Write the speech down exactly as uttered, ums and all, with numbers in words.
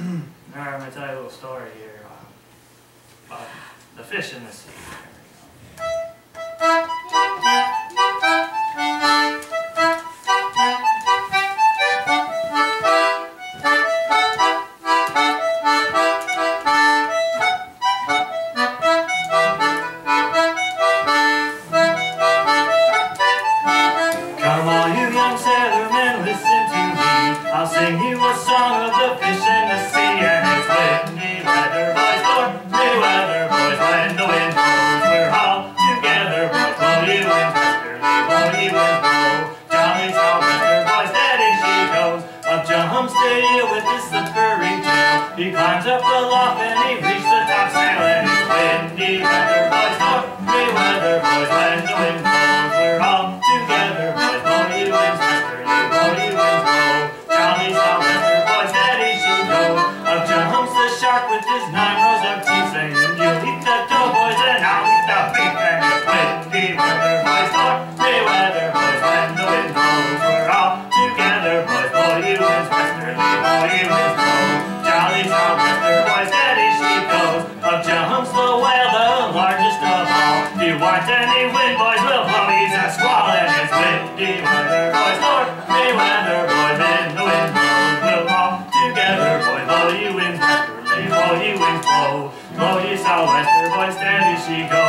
Alright, I'm going to tell you a little story here about the fish in the sea. Come on, you young sailormen, listen to me. I'll sing you a song of the fish in the sea. And it's windy weather, boys, windy weather, boys. When the wind blows, we're all together, boys. Blow you in westerly, blow you in blow. Johnny's all western, boys, daddy she goes. Up jumps the eel with his slippery tail. He climbs up the loft and he reaches the topsail. And it's windy weather, boys, windy weather, boys. When the wind blows, we're all together, boys. Blow you in westerly, blow you in blow. Johnny's all western, boys, daddy she goes. Up jumps the shark with his nine rows of teeth, saying, "You'll eat the dough, boys, and I'll eat the beef." And it's windy weather, boys, windy weather, boys. When the wind blows, we're all together, boys. Blow you in westerly, blow you in blow. Johnny's all western, boys, daddy she goes. Up jumps the whale, the largest of all. He whines and he wins, boys, will blow. He's a squall, and it's windy weather, boys, windy weather, boys. When the wind blows, we'll all together, boys. Blow you in westerly, blow you in blow. Blow you sou'wester, boys, steady she goes.